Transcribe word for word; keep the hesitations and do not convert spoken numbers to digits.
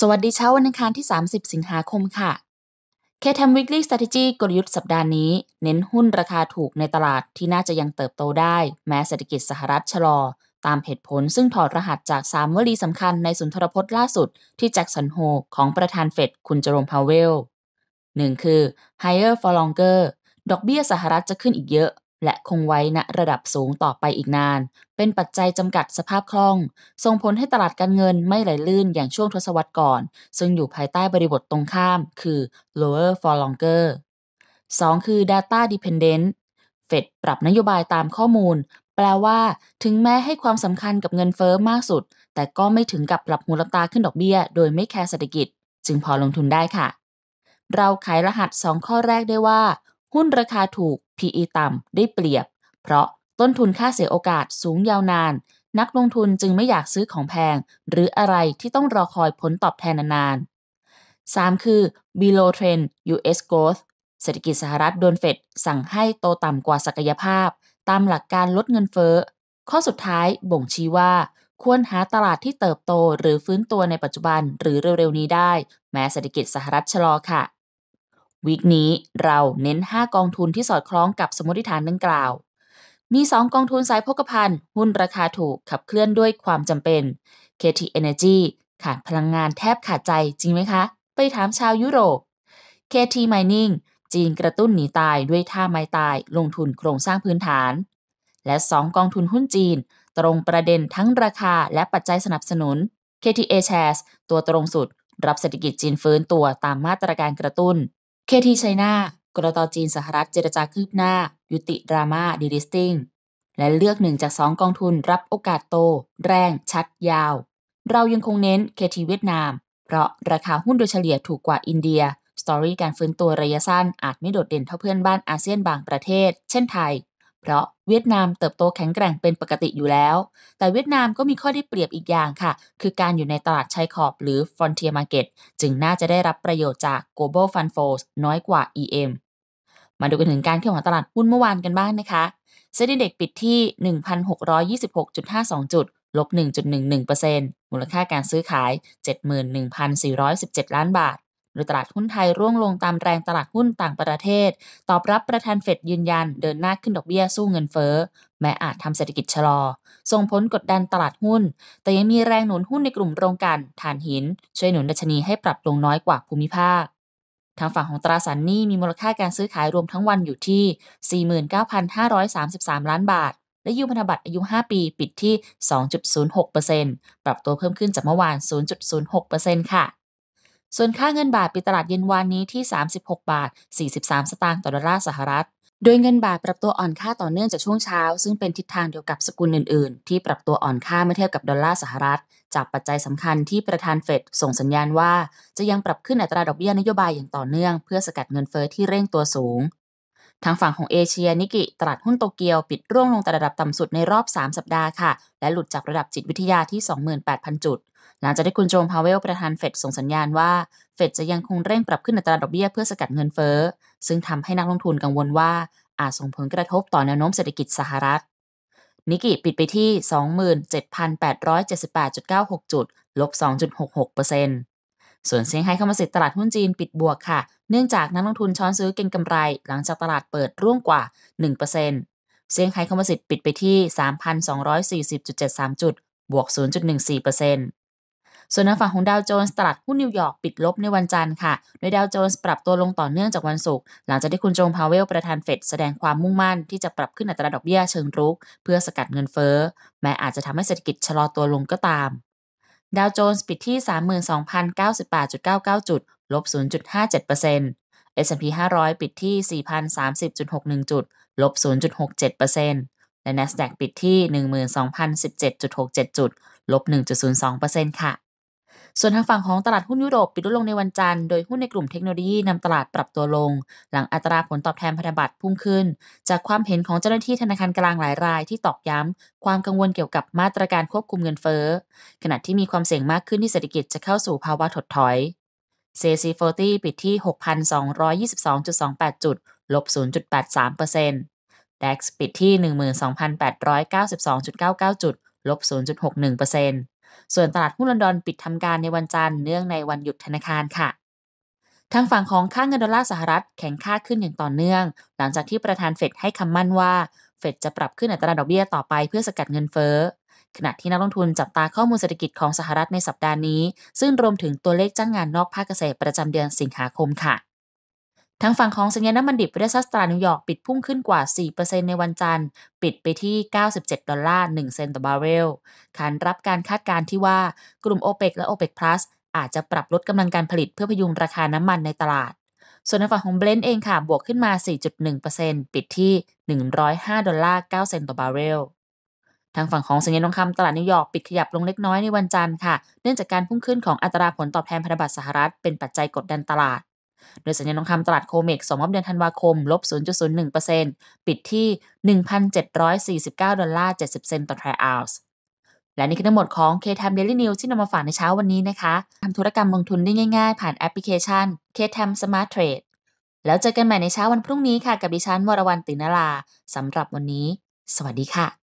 สวัสดีเช้าวันอังคารที่สามสิบสิงหาคมค่ะ เค ที เอ เอ็ม Weekly Strategy กลยุทธ์สัปดาห์นี้เน้นหุ้นราคาถูกในตลาดที่น่าจะยังเติบโตได้แม้เศรษฐกิจสหรัฐชะลอตามเหตุผลซึ่งถอดรหัสจากสามวลีสำคัญในสุนทรพจน์ล่าสุดที่แจ็คสันโฮของประธานเฟดคุณเจอโรมพาวเวล หนึ่ง คือ Higher for Longer ดอกเบี้ยสหรัฐจะขึ้นอีกเยอะและคงไว้ณระดับสูงต่อไปอีกนานเป็นปัจจัยจำกัดสภาพคล่องส่งผลให้ตลาดการเงินไม่ไหลลื่นอย่างช่วงทศวรรษก่อนซึ่งอยู่ภายใต้บริบทตรงข้ามคือ lower for longer สอง คือ data dependent เฟดปรับนโยบายตามข้อมูลแปลว่าถึงแม้ให้ความสำคัญกับเงินเฟ้อมากสุดแต่ก็ไม่ถึงกับปรับมูลค่าขึ้นดอกเบี้ยโดยไม่แคร์เศรษฐกิจจึงพอลงทุนได้ค่ะเราไขรหัสสองข้อแรกได้ว่าหุ้นราคาถูก พี อี ต่ำได้เปรียบเพราะต้นทุนค่าเสียโอกาสสูงยาวนานนักลงทุนจึงไม่อยากซื้อของแพงหรืออะไรที่ต้องรอคอยผลตอบแทนนานๆ สาม คือ below trend ยู เอส growth เศรษฐกิจสหรัฐโดนเฟดสั่งให้โตต่ำกว่าศักยภาพตามหลักการลดเงินเฟ้อข้อสุดท้ายบ่งชี้ว่าควรหาตลาดที่เติบโตหรือฟื้นตัวในปัจจุบันหรือเร็วๆนี้ได้แม้เศรษฐกิจสหรัฐชะลอค่ะวีคนี้เราเน้นห้ากองทุนที่สอดคล้องกับสมมติฐานดังกล่าวมีสองกองทุนสายโภคภัณฑ์หุ้นราคาถูกขับเคลื่อนด้วยความจำเป็น เค ที Energy ขาดพลังงานแทบขาดใจจริงไหมคะไปถามชาวยุโรป เค ที Mining จีนกระตุ้นหนีตายด้วยท่าไม้ตายลงทุนโครงสร้างพื้นฐานและสองกองทุนหุ้นจีนตรงประเด็นทั้งราคาและปัจจัยสนับสนุน เค ที เอ Shares ตัวตรงสุดรับเศรษฐกิจจีนฟื้นตัวตามมาตรการกระตุ้นเค ที China กตต.จีนสหรัฐเจรจาคืบหน้ายุติดราม่า ดีลิสติ้ง และเลือกหนึ่งจากสองกองทุนรับโอกาสโตแรงชัดยาวเรายังคงเน้น เค ที เวียดนามเพราะราคาหุ้นโดยเฉลี่ยถูกกว่าอินเดียสตอรี่การฟื้นตัวระยะสั้นอาจไม่โดดเด่นเท่าเพื่อนบ้านอาเซียนบางประเทศเช่นไทยเพราะเวียดนามเติบโตแข็งแกร่งเป็นปกติอยู่แล้วแต่เวียดนามก็มีข้อได้เปรียบอีกอย่างค่ะคือการอยู่ในตลาดชายขอบหรือ Frontier Market จึงน่าจะได้รับประโยชน์จาก Global Fund Flows น้อยกว่า อี เอ็ม มาดูกันถึงการเคลื่อนไหวของตลาดหุ้นเมื่อวานกันบ้างนะคะเซ็นดิเด็กปิดที่ หนึ่งพันหกร้อยยี่สิบหกจุดห้าสอง จุดลบ หนึ่งจุดหนึ่งหนึ่งเปอร์เซ็นต์ มูลค่าการซื้อขาย เจ็ดหมื่นหนึ่งพันสี่ร้อยสิบเจ็ด ล้านบาทโดยตลาดหุ้นไทยร่วงลงตามแรงตลาดหุ้นต่างประเทศตอบรับประธานเฟดยืนยันเดินหน้าขึ้นดอกเบี้ยสู้เงินเฟ้อแม้อาจทำเศรษฐกิจชะลอส่งผลกดดันตลาดหุ้นแต่ยังมีแรงหนุนหุ้นในกลุ่มโรงกลั่นถ่านหินช่วยหนุนดัชนีให้ปรับลงน้อยกว่าภูมิภาคทางฝั่งของตราสารหนี้มีมูลค่าการซื้อขายรวมทั้งวันอยู่ที่ สี่หมื่นเก้าพันห้าร้อยสามสิบสาม ล้านบาทและยูพันธบัตรอายุห้าปีปิดที่ สองจุดศูนย์หกเปอร์เซ็นต์ ปรับตัวเพิ่มขึ้นจากเมื่อวาน ศูนย์จุดศูนย์หกเปอร์เซ็นต์ ค่ะส่วนค่าเงินบาทปิดตลาดเย็นวันนี้ที่ สามสิบหกบาทสี่สิบสามสตางค์ต่อดอลลาร์สหรัฐโดยเงินบาทปรับตัวอ่อนค่าต่อเนื่องจากช่วงเช้าซึ่งเป็นทิศทางเดียวกับสกุลอื่นๆที่ปรับตัวอ่อนค่าเมื่อเทียบกับดอลลาร์สหรัฐจากปัจจัยสำคัญที่ประธานเฟดส่งสัญญาณว่าจะยังปรับขึ้นอัตราดอกเบี้ยนโยบายอย่างต่อเนื่องเพื่อสกัดเงินเฟ้อที่เร่งตัวสูงทางฝั่งของเอเชียนิกิตลาดหุ้นโตเกียวปิดร่วงลงแต่ระดับต่ำสุดในรอบสามสัปดาห์ค่ะและหลุดจากระดับจิตวิทยาที่ สองหมื่นแปดพัน จุดหลังจากที่คุณโจมพาวเวลประธานเฟดส่งสัญญาณว่าเฟดจะยังคงเร่งปรับขึ้นอัตราดอกเบี้ยเพื่อสกัดเงินเฟ้อซึ่งทำให้นักลงทุนกังวลว่าอาจส่งผลกระทบต่อแนวโน้มเศรษฐกิจสหรัฐนิกิปิดไปที่ สองหมื่นเจ็ดพันแปดร้อยเจ็ดสิบแปดจุดเก้าหก จุดลบ สองจุดหกหกเปอร์เซ็นต์ส่วนเซี่ยงไฮ้เข้ามาสิตตลาดหุ้นจีนปิดบวกค่ะเนื่องจากนักลงทุนช้อนซื้อเก็งกำไรหลังจากตลาดเปิดร่วงกว่า หนึ่งเปอร์เซ็นต์ เซี่ยงไฮ้เข้ามาสิตปิดไปที่ สามพันสองร้อยสี่สิบจุดเจ็ดสาม จุดบวก ศูนย์จุดหนึ่งสี่เปอร์เซ็นต์ ส่วนทางฝั่งของดาวโจนส์ตลาดหุ้นนิวยอร์กปิดลบในวันจันทร์ค่ะโดยดาวโจนส์ปรับตัวลงต่อเนื่องจากวันศุกร์หลังจากที่คุณโจมพาวเวลประธานเฟดแสดงความมุ่งมั่นที่จะปรับขึ้นอัตราดอกเบี้ยเชิงรุกเพื่อสกัดเงินเฟ้อแม้อาจจะทำให้เศรษฐกิจชะลอตัวลงก็ตามดาวโจนส์ปิดที่ สามหมื่นสองพันเก้าสิบแปดจุดเก้าเก้า จุดลบ ศูนย์จุดห้าเจ็ดเปอร์เซ็นต์ เอส แอนด์ พี ห้าร้อยปิดที่ สี่พันสามสิบจุดหกหนึ่ง จุดลบ ศูนย์จุดหกเจ็ดเปอร์เซ็นต์ และ NASDAQ ปิดที่ หนึ่งหมื่นสองพันสิบเจ็ดจุดหกเจ็ด จุดลบ หนึ่งจุดศูนย์สองเปอร์เซ็นต์ ค่ะส่วนทางฝั่งของตลาดหุ้นยุโรปปิดลดลงในวันจันทร์โดยหุ้นในกลุ่มเทคโนโลยีนำตลาดปรับตัวลงหลังอัตราผลตอบแทนพันธบัตรพุ่งขึ้นจากความเห็นของเจ้าหน้าที่ธนาคารกลางหลายรายที่ตอกย้ำความกังวลเกี่ยวกับมาตรการควบคุมเงินเฟ้อขณะที่มีความเสี่ยงมากขึ้นที่เศรษฐกิจจะเข้าสู่ภาวะถดถอย ซี เอ ซี สี่สิบ ปิดที่ หกพันสองร้อยยี่สิบสองจุดสองแปด จุดลบ ศูนย์จุดแปดสามเปอร์เซ็นต์ ดัคปิดที่ หนึ่งหมื่นสองพันแปดร้อยเก้าสิบสองจุดเก้าเก้า จุดลบ ศูนย์จุดหกหนึ่งเปอร์เซ็นต์ ส่วนตลาดหุ้นลอนดอนปิดทำการในวันจันทร์เนื่องในวันหยุดธนาคารค่ะทางฝั่งของค่าเงินดอลลาร์สหรัฐแข็งค่าขึ้นอย่างต่อเนื่องหลังจากที่ประธานเฟดให้คำมั่นว่าเฟดจะปรับขึ้นอัตราดอกเบี้ยต่อไปเพื่อสกัดเงินเฟ้อขณะที่นักลงทุนจับตาข้อมูลเศรษฐกิจของสหรัฐในสัปดาห์นี้ซึ่งรวมถึงตัวเลขจ้างงานนอกภาคเกษตรประจำเดือนสิงหาคมค่ะทางฝั่งของสัญญาณน้ำมันดิบเวสต์สตาร์นิวยอร์กปิดพุ่งขึ้นกว่า สี่เปอร์เซ็นต์ ในวันจันทร์ปิดไปที่เก้าสิบเจ็ดดอลลาร์หนึ่งเซนต์ต่อบาร์เรลขานรับการคาดการณ์ที่ว่ากลุ่ม OPEC และ OPEC Plus อาจจะปรับลดกำลังการผลิตเพื่อพยุงราคาน้ำมันในตลาดส่วนทางฝั่งของ Brent เองค่ะบวกขึ้นมา สี่จุดหนึ่งเปอร์เซ็นต์ ปิดที่หนึ่งร้อยห้าดอลลาร์เก้าเซนต์ต่อบาร์เรลทางฝั่งของสัญญาณทองคำตลาดนิวยอร์กปิดขยับลงเล็กน้อยในวันจันทร์ค่ะเนื่องจากการพุ่งขึ้นของอัตราผลตอบแทนพันธบัตรสหรัฐเป็นปัจจัยกดดันตลาดโดยสัญญาณทองคำตลาดโคเมกส่งมอบเดือนธันวาคม ลบศูนย์จุดศูนย์หนึ่งเปอร์เซ็นต์ ปิดที่ หนึ่งพันเจ็ดร้อยสี่สิบเก้าดอลลาร์เจ็ดสิบเซนต์ต่อทรัลส์และนี่คือทั้งหมดของ เค ที เอ เอ็ม Daily News ที่นำมาฝากในเช้าวันนี้นะคะทำธุรกรรมลงทุนได้ง่ายๆผ่านแอปพลิเคชัน เค ที เอ เอ็ม Smart Trade แล้วเจอกันใหม่ในเช้าวันพรุ่งนี้ค่ะกับดิฉันวรวรรณ ติณลาสำหรับวันนี้สวัสดีค่ะ